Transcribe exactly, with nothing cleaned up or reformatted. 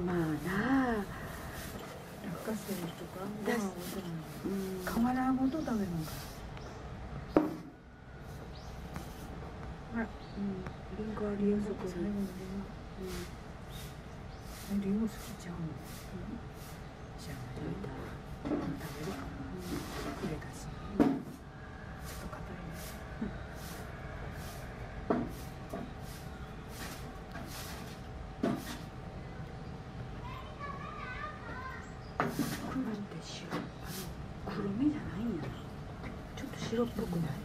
まあなあ、落花生とかご飯を食べない、瓦ごと食べないあら、うん、リンゴは利用する最後のリンゴ利用好きちゃうのじゃあ、どういったら食べるかな、くれたしちょっと硬いです黒って白、あの黒目じゃないんやな、ちょっと白っぽくない、うん